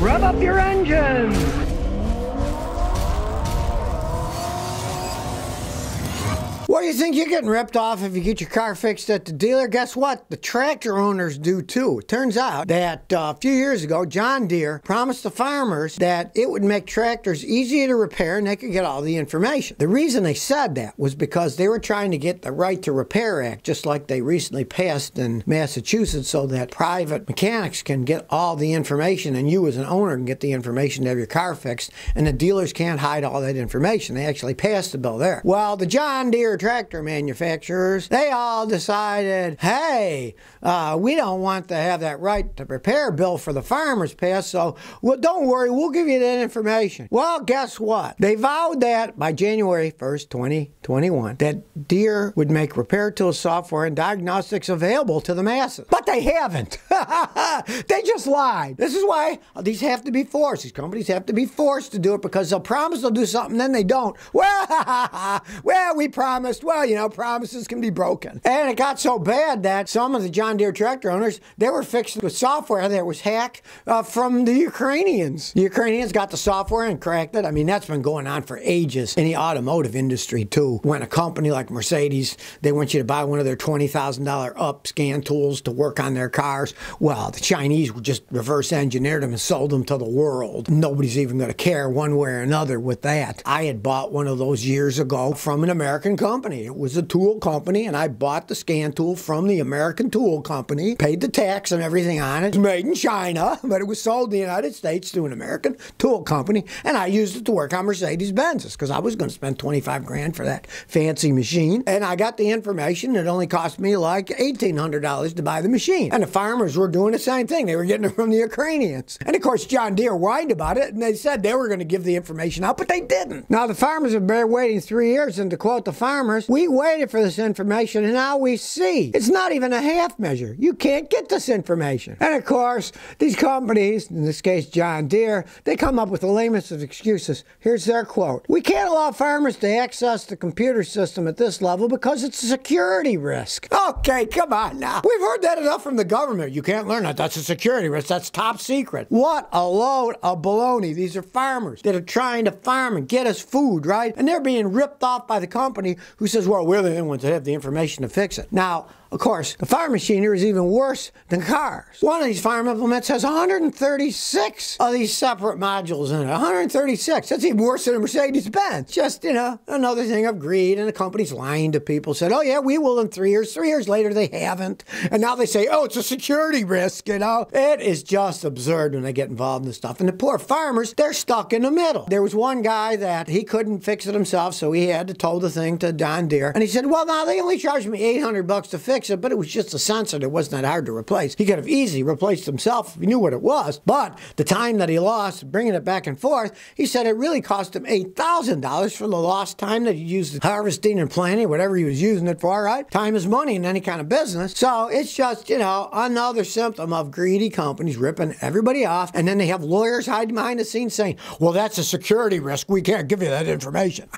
Rev up your engine! What do you think? You're getting ripped off if you get your car fixed at the dealer. Guess what? The tractor owners do too. It turns out that a few years ago, John Deere promised the farmers that it would make tractors easier to repair and they could get all the information. The reason they said that was because they were trying to get the Right to Repair Act, just like they recently passed in Massachusetts, so that private mechanics can get all the information and you as an owner can get the information to have your car fixed, and the dealers can't hide all that information. They actually passed the bill there. Well, the John Deere tractor manufacturers, they all decided, hey, we don't want to have that right to repair bill for the farmers passed, so well, don't worry, we'll give you that information. Well, guess what? They vowed that by January 1st, 2021, that Deere would make repair tool software and diagnostics available to the masses. But they haven't. They just lied. This is why these have to be forced. These companies have to be forced to do it, because they'll promise they'll do something, then they don't. Well, we promised. Well, you know, promises can be broken. And it got so bad that some of the John Deere tractor owners, they were fixed with software that was hacked from the Ukrainians. The Ukrainians got the software and cracked it. I mean, that's been going on for ages in the automotive industry too. When a company like Mercedes, they want you to buy one of their $20,000 up scan tools to work on their cars. Well, the Chinese just reverse engineered them and sold them to the world. Nobody's even going to care one way or another with that. I had bought one of those years ago from an American company. It was a tool company, and I bought the scan tool from the American tool company, paid the tax and everything on it. It was made in China, but it was sold in the United States to an American tool company, and I used it to work on Mercedes Benz's because I was going to spend 25 grand for that fancy machine. And I got the information. It only cost me like $1,800 to buy the machine. And the farmers were doing the same thing. They were getting it from the Ukrainians. And of course, John Deere whined about it, and they said they were going to give the information out, but they didn't. Now, the farmers have been waiting 3 years, and to quote the farmer, we waited for this information, and now we see. It's not even a half measure. You can't get this information. And of course, these companies, in this case John Deere, they come up with the lamest of excuses. Here's their quote. We can't allow farmers to access the computer system at this level because it's a security risk. Okay, come on now. We've heard that enough from the government. You can't learn that. That's a security risk. That's top secret. What a load of baloney. These are farmers that are trying to farm and get us food, right? And they're being ripped off by the company who says, well, we're the only ones that have the information to fix it. Now, of course, the farm machinery is even worse than cars. One of these farm implements has 136 of these separate modules in it. 136. That's even worse than a Mercedes-Benz. Just, you know, another thing of greed, and the company's lying to people, said, oh yeah, we will in 3 years. 3 years later, they haven't. And now they say, oh, it's a security risk, you know. It is just absurd when they get involved in this stuff. And the poor farmers, they're stuck in the middle. There was one guy that he couldn't fix it himself, so he had to tow the thing to John Deere. And he said, well, now they only charged me $800 to fix it, but it was just a sensor that wasn't that hard to replace. He could have easily replaced himself if he knew what it was, but the time that he lost bringing it back and forth, he said it really cost him $8,000 for the lost time that he used harvesting and planting, whatever he was using it for, right? Time is money in any kind of business. So it's just, you know, another symptom of greedy companies ripping everybody off, and then they have lawyers hiding behind the scenes saying, well, that's a security risk. We can't give you that information.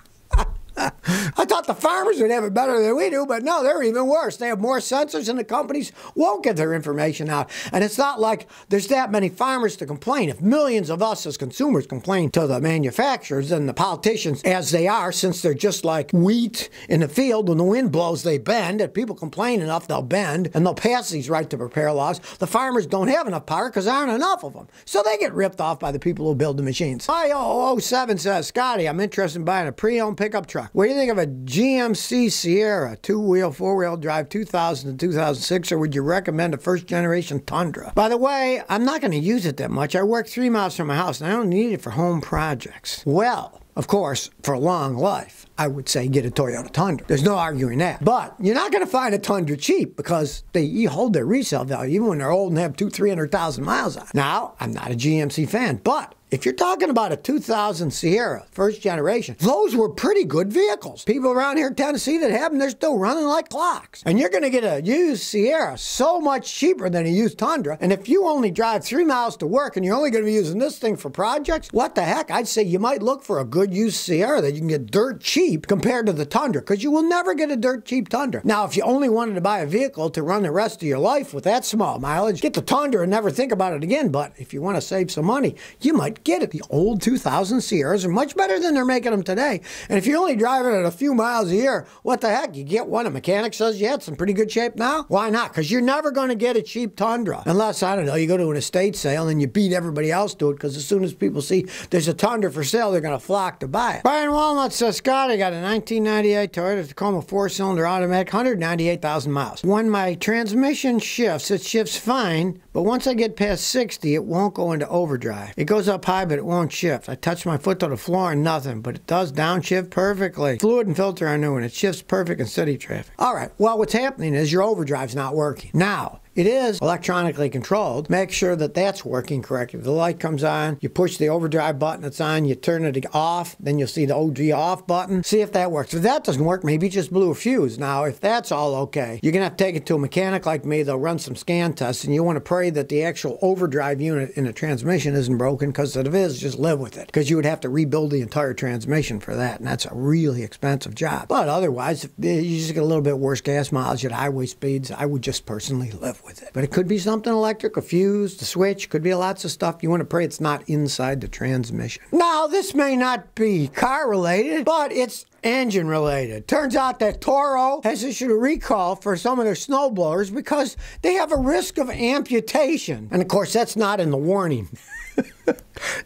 I thought the farmers would have it better than we do, but no, they're even worse. They have more sensors, and the companies won't get their information out. And it's not like there's that many farmers to complain. If millions of us as consumers complain to the manufacturers and the politicians, as they are, since they're just like wheat in the field, when the wind blows, they bend. If people complain enough, they'll bend, and they'll pass these right to repair laws. The farmers don't have enough power because there aren't enough of them. So they get ripped off by the people who build the machines. IO07 says, Scotty, I'm interested in buying a pre-owned pickup truck. What do you think of a GMC Sierra, two-wheel, four-wheel drive, 2000 to 2006, or would you recommend a first-generation Tundra? By the way, I'm not going to use it that much. I work 3 miles from my house, and I don't need it for home projects. Well, of course, for a long life, I would say get a Toyota Tundra. There's no arguing that. But you're not going to find a Tundra cheap because they hold their resale value even when they're old and have 200,000 to 300,000 miles on it. Now, I'm not a GMC fan, but If you're talking about a 2000 Sierra, first generation, those were pretty good vehicles. People around here in Tennessee that have them, they're still running like clocks. And you're going to get a used Sierra so much cheaper than a used Tundra. And if you only drive 3 miles to work and you're only going to be using this thing for projects, what the heck? I'd say you might look for a good used Sierra that you can get dirt cheap compared to the Tundra, because you will never get a dirt cheap Tundra. Now, if you only wanted to buy a vehicle to run the rest of your life with that small mileage, get the Tundra and never think about it again. But if you want to save some money, you might get it. The old 2000 Sierras are much better than they're making them today. And if you're only driving it a few miles a year, what the heck? You get one. A mechanic says, yeah, it's in pretty good shape now. Why not? Because you're never going to get a cheap Tundra. Unless, I don't know, you go to an estate sale and you beat everybody else to it, because as soon as people see there's a Tundra for sale, they're going to flock to buy it. Brian Walnut says, Scott, I got a 1998 Toyota Tacoma 4-cylinder automatic, 198,000 miles. When my transmission shifts, it shifts fine, but once I get past 60, it won't go into overdrive. It goes up high, but it won't shift. I touch my foot to the floor and nothing, but it does downshift perfectly. Fluid and filter are new, and it shifts perfect in city traffic. All right, well, what's happening is your overdrive's not working. Now, it is electronically controlled. Make sure that that's working correctly. The light comes on, you push the overdrive button, it's on, you turn it off, then you'll see the OD off button. See if that works. If that doesn't work, maybe you just blew a fuse. Now, if that's all okay, you're gonna have to take it to a mechanic like me. They'll run some scan tests, and you wanna pray that the actual overdrive unit in the transmission isn't broken, because if it is, just live with it. Because you would have to rebuild the entire transmission for that, and that's a really expensive job. But otherwise, if you just get a little bit worse gas mileage at highway speeds, I would just personally live with it. But it could be something electric, a fuse, the switch, could be lots of stuff. You want to pray it's not inside the transmission. Now, this may not be car related, but it's engine related. Turns out that Toro has issued a recall for some of their snowblowers because they have a risk of amputation. And of course, that's not in the warning.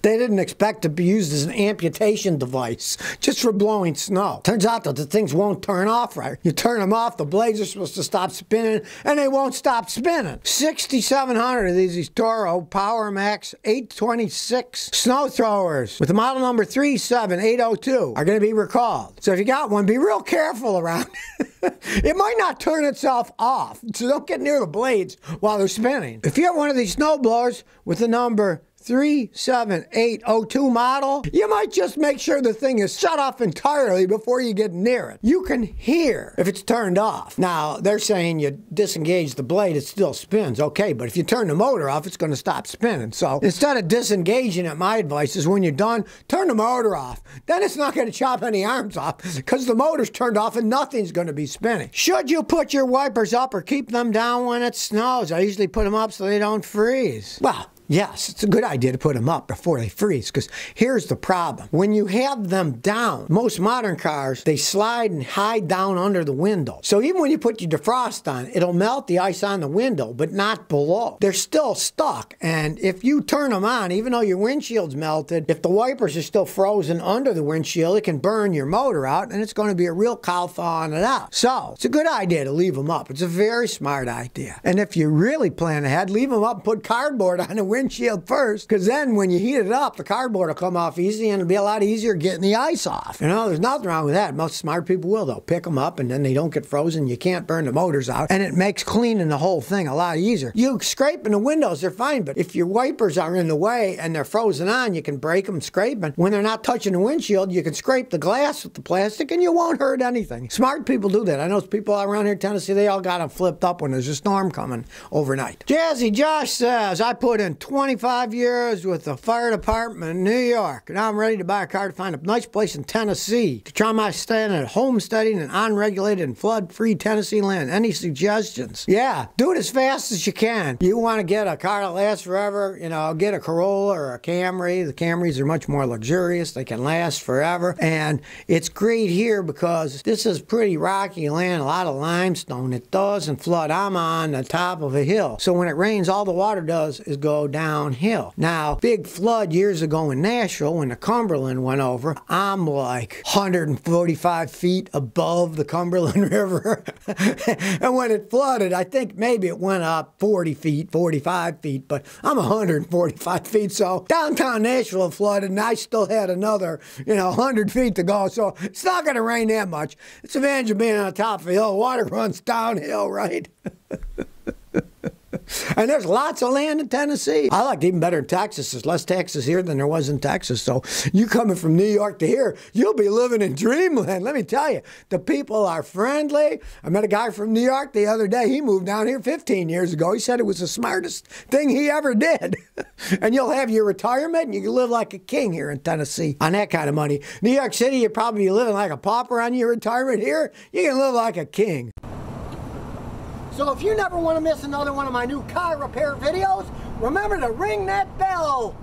They didn't expect to be used as an amputation device just for blowing snow. Turns out that the things won't turn off right. You turn them off, the blades are supposed to stop spinning, and they won't stop spinning. 6,700 of these Toro PowerMax 826 snow throwers with the model number 37802 are going to be recalled. So if you got one, be real careful around it. It might not turn itself off, so don't get near the blades while they're spinning. If you have one of these snow blowers with the number 37802 model, you might just make sure the thing is shut off entirely before you get near it. You can hear if it's turned off. Now, they're saying you disengage the blade, it still spins. Okay, but if you turn the motor off, it's going to stop spinning. So instead of disengaging it, my advice is when you're done, turn the motor off. Then it's not going to chop any arms off because the motor's turned off and nothing's going to be spinning. Should you put your wipers up or keep them down when it snows? I usually put them up so they don't freeze. Well, yes, it's a good idea to put them up before they freeze, because here's the problem. When you have them down, most modern cars, they slide and hide down under the window. So even when you put your defrost on, it'll melt the ice on the window, but not below. They're still stuck, and if you turn them on, even though your windshield's melted, if the wipers are still frozen under the windshield, it can burn your motor out, and it's going to be a real cow thaw on it out. So it's a good idea to leave them up. It's a very smart idea. And if you really plan ahead, leave them up and put cardboard on the windshield first, because then when you heat it up, the cardboard will come off easy and it'll be a lot easier getting the ice off. You know, there's nothing wrong with that. Most smart people will. They'll pick them up and then they don't get frozen. You can't burn the motors out, and it makes cleaning the whole thing a lot easier. You scraping the windows, they're fine, but if your wipers are in the way and they're frozen on, you can break them, scrape them. When they're not touching the windshield, you can scrape the glass with the plastic and you won't hurt anything. Smart people do that. I know people around here in Tennessee, they all got them flipped up when there's a storm coming overnight. Jazzy Josh says, I put in 25 years with the fire department in New York. Now I'm ready to buy a car to find a nice place in Tennessee to try my stand at homesteading and unregulated and flood-free Tennessee land. Any suggestions? Yeah, do it as fast as you can. You want to get a car that lasts forever, you know, get a Corolla or a Camry. The Camrys are much more luxurious. They can last forever. And it's great here because this is pretty rocky land, a lot of limestone. It doesn't flood. I'm on the top of a hill. So when it rains, all the water does is go downhill. Now, big flood years ago in Nashville when the Cumberland went over, I'm like 145 feet above the Cumberland River. And when it flooded, I think maybe it went up 40 feet, 45 feet, but I'm 145 feet. So downtown Nashville flooded and I still had another, 100 feet to go. So it's not going to rain that much. It's the advantage of being on top of a hill. Water runs downhill, right? And there's lots of land in Tennessee. I liked even better in Texas. There's less taxes here than there was in Texas. So you coming from New York to here, you'll be living in dreamland. Let me tell you, the people are friendly. I met a guy from New York the other day. He moved down here 15 years ago. He said it was the smartest thing he ever did. And you'll have your retirement and you can live like a king here in Tennessee on that kind of money. New York City, you'd probably be living like a pauper on your retirement. Here, you can live like a king. So if you never want to miss another one of my new car repair videos, remember to ring that bell.